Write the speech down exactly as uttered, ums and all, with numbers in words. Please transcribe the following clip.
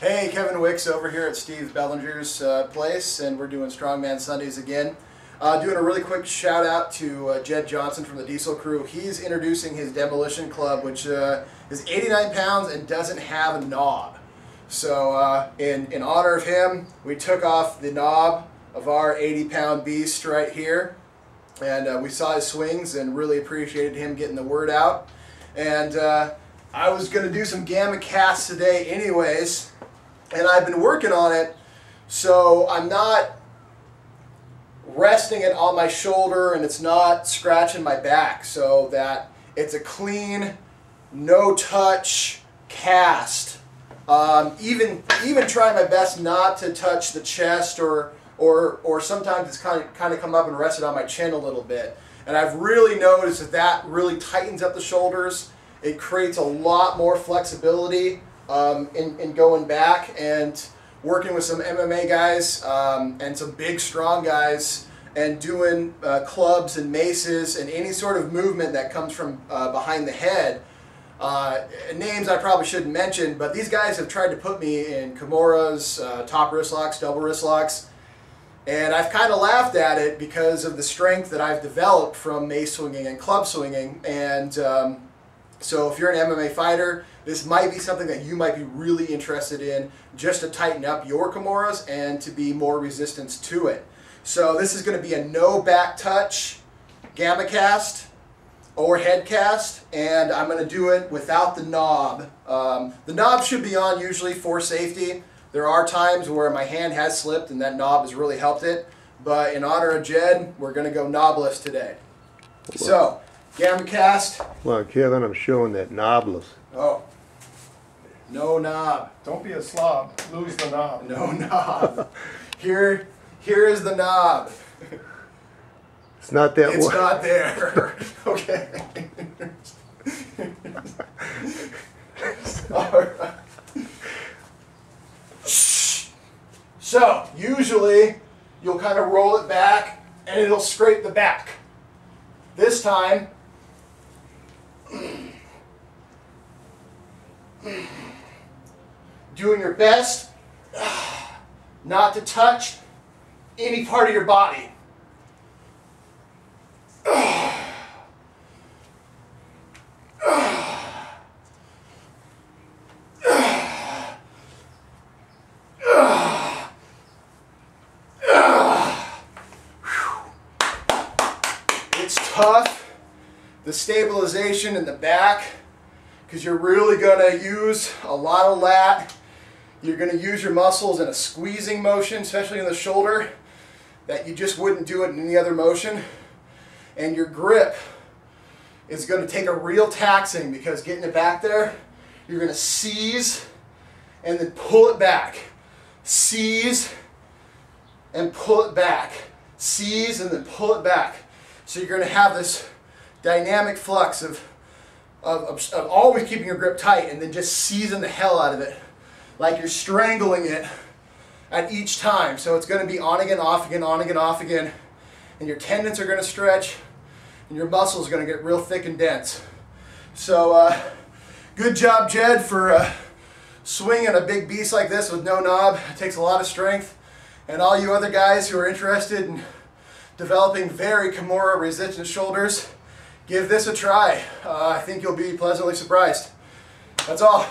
Hey, Kevin Wikse over here at Steve Bellinger's uh, place, and we're doing Strongman Sundays again. Uh, doing a really quick shout out to uh, Jed Johnson from the Diesel Crew. He's introducing his Demolition Club, which uh, is eighty-nine pounds and doesn't have a knob. So uh, in, in honor of him, we took off the knob of our eighty pound beast right here. And uh, we saw his swings and really appreciated him getting the word out. And uh, I was going to do some Gama casts today anyways, and I've been working on it, so I'm not resting it on my shoulder and it's not scratching my back, so that it's a clean, no-touch cast. Um, even even trying my best not to touch the chest, or Or, or sometimes it's kind of, kind of come up and rested on my chin a little bit. And I've really noticed that that really tightens up the shoulders. It creates a lot more flexibility um, in, in going back, and working with some M M A guys um, and some big strong guys, and doing uh, clubs and maces and any sort of movement that comes from uh, behind the head. Uh, names I probably shouldn't mention, but these guys have tried to put me in Kimuras, uh, top wrist locks, double wrist locks. And I've kind of laughed at it because of the strength that I've developed from mace swinging and club swinging. And um, so if you're an M M A fighter, this might be something that you might be really interested in, just to tighten up your Kimuras and to be more resistance to it. So this is going to be a no back touch Gama cast or head cast, and I'm going to do it without the knob. Um, the knob should be on usually for safety. There are times where my hand has slipped and that knob has really helped it, but in honor of Jed, we're going to go knobless today. Look. So, Gama cast. Look, Kevin, I'm showing that knobless. Oh. No knob. Don't be a slob. Lose the knob. No knob. Here, here is the knob. It's not that It's one. not there. Okay. All right. So, usually, you'll kind of roll it back, and it'll scrape the back. This time, doing your best not to touch any part of your body. Tough, the stabilization in the back, because you're really going to use a lot of lat. You're going to use your muscles in a squeezing motion, especially in the shoulder, that you just wouldn't do it in any other motion. And your grip is going to take a real taxing, because getting it back there, you're going to seize and then pull it back. Seize and pull it back. Seize and then pull it back. So you're going to have this dynamic flux of, of, of, of always keeping your grip tight and then just seizing the hell out of it, like you're strangling it at each time. So it's going to be on again, off again, on again, off again. And your tendons are going to stretch and your muscles are going to get real thick and dense. So uh, good job, Jed, for uh, swinging a big beast like this with no knob. It takes a lot of strength. And all you other guys who are interested in developing very Kimura resistant shoulders, give this a try. Uh, I think you'll be pleasantly surprised. That's all.